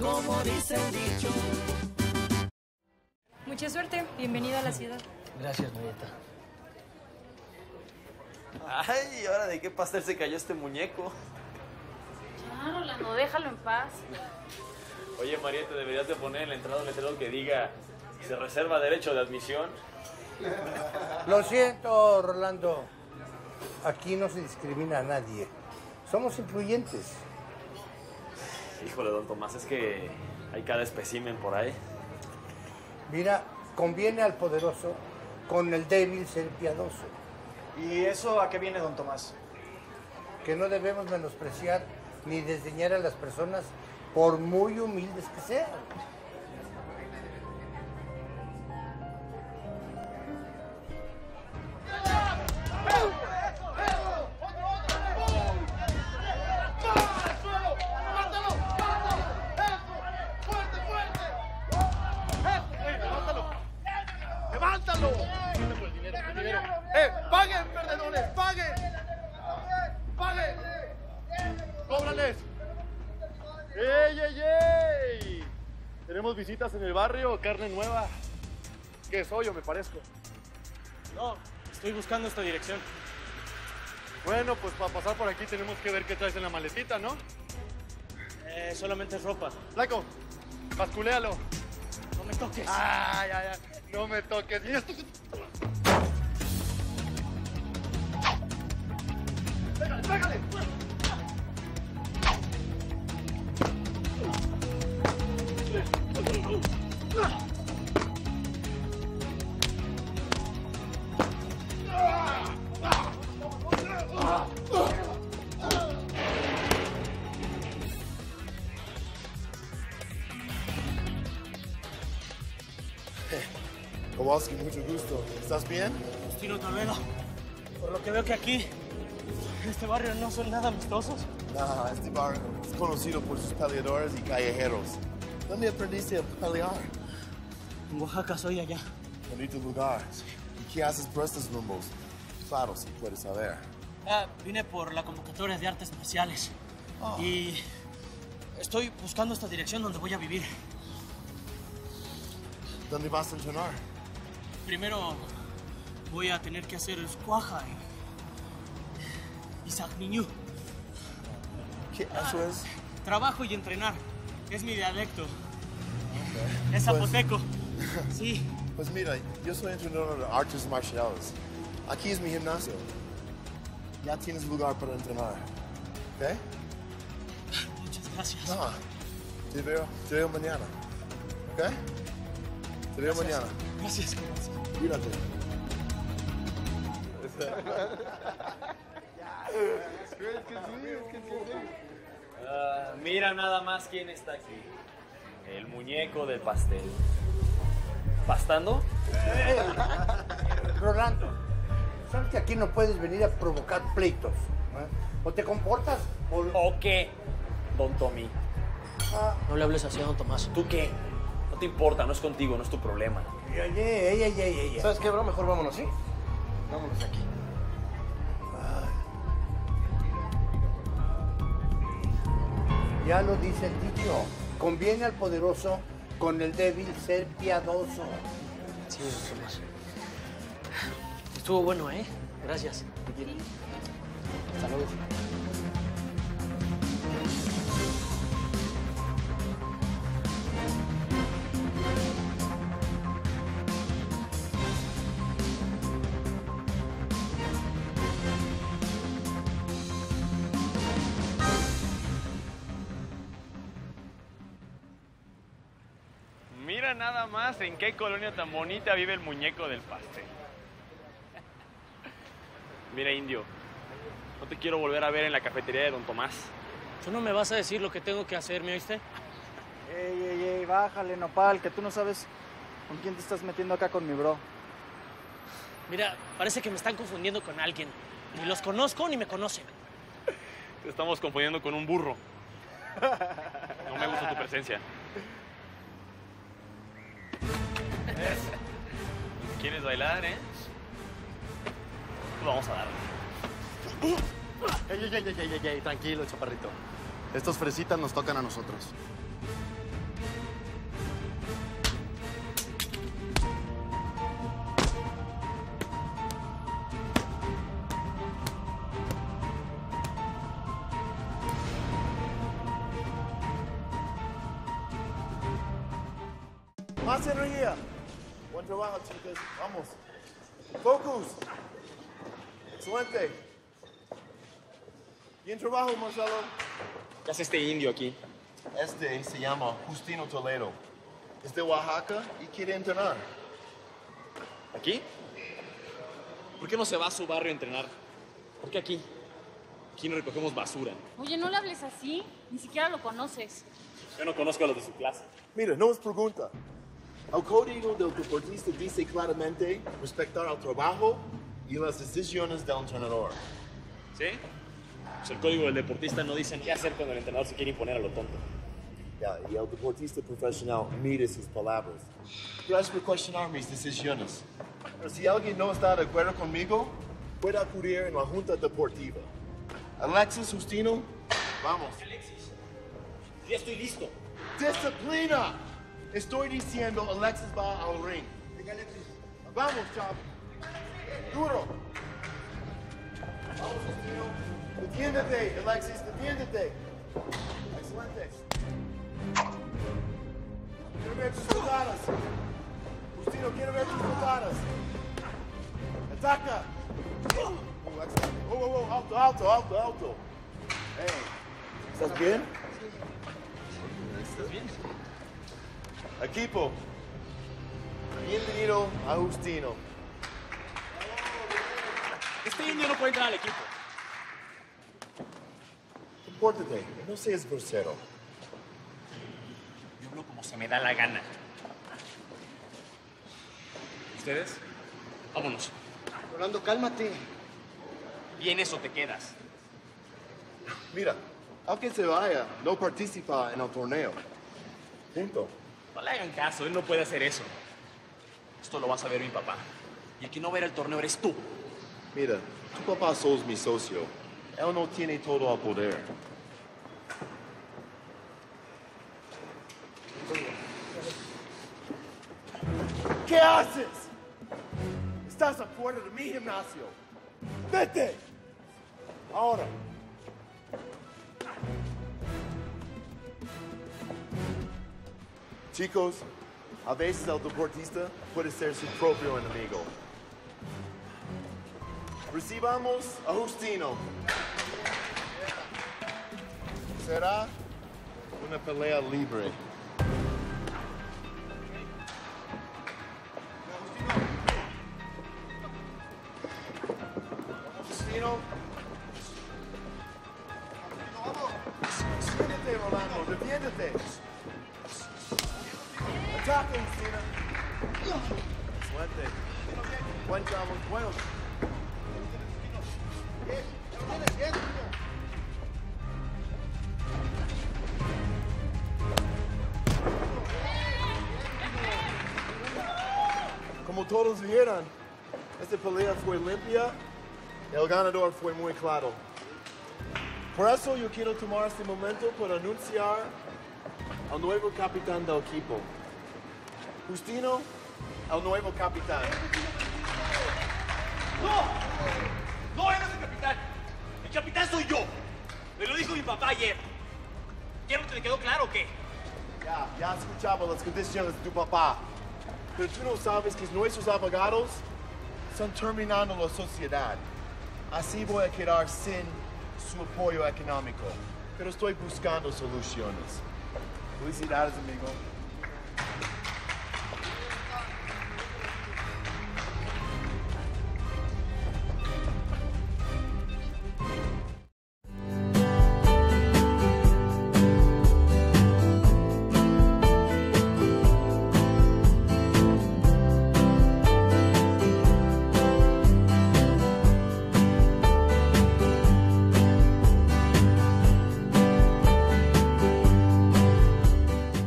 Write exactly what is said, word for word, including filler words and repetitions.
como dice el dicho. Mucha suerte, bienvenido a la ciudad. Gracias, Marieta. Ay, ¿y ahora de qué pastel se cayó este muñeco? Ya, Rolando, déjalo en paz. Oye, Marieta, deberías de poner en la entrada un letrero que diga se reserva derecho de admisión. Lo siento, Rolando. Aquí no se discrimina a nadie. Somos influyentes. Híjole, don Tomás, es que hay cada espécimen por ahí. Mira, conviene al poderoso con el débil ser piadoso. ¿Y eso a qué viene, don Tomás? Que no debemos menospreciar ni desdeñar a las personas por muy humildes que sean. Visitas en el barrio, carne nueva. ¿Qué soy o me parezco? No, estoy buscando esta dirección. Bueno, pues para pasar por aquí tenemos que ver qué traes en la maletita, ¿no? Eh, solamente ropa. Flaco, basculéalo. No me toques. Ay, ay, ay, no me toques. Pégale, pégale. Kowalski, mucho gusto. ¿Estás bien? Justino Toledo. Por lo que veo que aquí, en este barrio, no son nada amistosos. Nah, este barrio es conocido por sus peleadores y callejeros. ¿Dónde aprendiste a pelear? En Oaxaca, soy allá. Bonito lugar. Sí. ¿Y qué haces por estos rumbos? Claro, si puedes saber. Ah, vine por la convocatoria de artes marciales. Oh. Y estoy buscando esta dirección donde voy a vivir. ¿Dónde vas a entrenar? Primero voy a tener que hacer squaja y... y sagniñú. ¿Qué eso es? Ah, trabajo y entrenar. Es mi dialecto. Okay. Es zapoteco. Pues, sí. Pues mira, yo soy entrenador de artes marciales. Aquí es mi gimnasio. Ya tienes lugar para entrenar. ¿Ok? Muchas gracias. No, te veo, te veo mañana. ¿Ok? Te veo gracias. mañana. Gracias, gracias. Cuídate. Uh, mira nada más quién está aquí. El muñeco de pastel. ¿Pastando? Hey, Rolando, sabes que aquí no puedes venir a provocar pleitos. ¿Eh? O te comportas o... ¿O qué, don Tommy? Ah. No le hables así a don Tomás. ¿Tú qué? No te importa, no es contigo, no es tu problema. Yeah, yeah, yeah, yeah, yeah, yeah. ¿Sabes qué, bro? Mejor vámonos, ¿sí? Vámonos aquí. Ya lo dice el dicho, conviene al poderoso con el débil ser piadoso. Sí, Tomás. Estuvo bueno, ¿eh? Gracias. Te quiero. Hasta luego. Nada más en qué colonia tan bonita vive el muñeco del pastel. Mira, indio, no te quiero volver a ver en la cafetería de don Tomás. ¿Tú no me vas a decir lo que tengo que hacer, me oíste? Ey, ey, ey, bájale, nopal, que tú no sabes con quién te estás metiendo acá con mi bro. Mira, parece que me están confundiendo con alguien. Ni los conozco ni me conocen. Te estamos confundiendo con un burro. No me gusta tu presencia. ¿Quieres bailar, eh? Vamos a darle. Ey, ey, ey, ey, ey, ey, tranquilo, chaparrito. Estos fresitas nos tocan a nosotros. Más energía. Buen trabajo, chicas. Vamos. Focus. Excelente. Bien trabajo, Marcelo. ¿Qué hace este indio aquí? Este se llama Justino Toledo. Es de Oaxaca y quiere entrenar. ¿Aquí? ¿Por qué no se va a su barrio a entrenar? ¿Por qué aquí? Aquí no recogemos basura. Oye, no le hables así. Ni siquiera lo conoces. Yo no conozco a los de su clase. Mira, no es pregunta. El código del deportista dice claramente respetar el trabajo y las decisiones del entrenador. ¿Sí? Pues el código del deportista no dice qué hacer cuando el entrenador se quiere imponer a lo tonto. Ya, y el deportista profesional mide sus palabras. Gracias por cuestionar mis decisiones. Pero si alguien no está de acuerdo conmigo, puede acudir en la Junta Deportiva. Alexis, Justino, vamos. Alexis, ya estoy listo. ¡Disciplina! Estoy diciendo, Alexis va al ring. Venga, Alexis. Vamos, chavo. Duro. Vamos, Justino. Defiéndete, Alexis, defiéndete. Excelente. Quiero ver tus patadas. Justino, quiero ver tus patadas. Ataca. Oh, excelente. Oh, oh, oh, alto, alto, alto, alto. Hey. ¿Estás bien? ¿Estás bien? Equipo, bienvenido a Justino. Este indio no puede entrar al equipo. Compórtate, no seas grosero. Yo hablo como se me da la gana. ¿Ustedes? Vámonos. Rolando, cálmate. ¿Vienes o te quedas? Mira, aunque se vaya, no participa en el torneo. Punto. No le hagan caso, él no puede hacer eso. Esto lo vas a ver mi papá. Y el que no verá el torneo eres tú. Mira, tu papá sos mi socio. Él no tiene todo el poder. ¿Qué haces? Estás afuera de mi gimnasio. ¡Vete! Ahora. Chicos, a veces el deportista puede ser su propio enemigo. Recibamos a Justino. Será una pelea libre. Justino. Defiéndete, Rolando, defiéndete. Ataca, Justina. Excelente. Buen trabajo. Bueno. Como todos vieron, esta pelea fue limpia. El ganador fue muy claro. Por eso yo quiero tomar este momento para anunciar al nuevo capitán del equipo. Justino, el nuevo capitán. ¡No! ¡No eres el capitán! ¡El capitán soy yo! Me lo dijo mi papá ayer. ¿Ya no te quedó claro o qué? Ya, ya escuchaba las condiciones de tu papá. Pero tú no sabes que nuestros abogados están terminando la sociedad. Así voy a quedar sin su apoyo económico. Pero estoy buscando soluciones. Felicidades, amigo.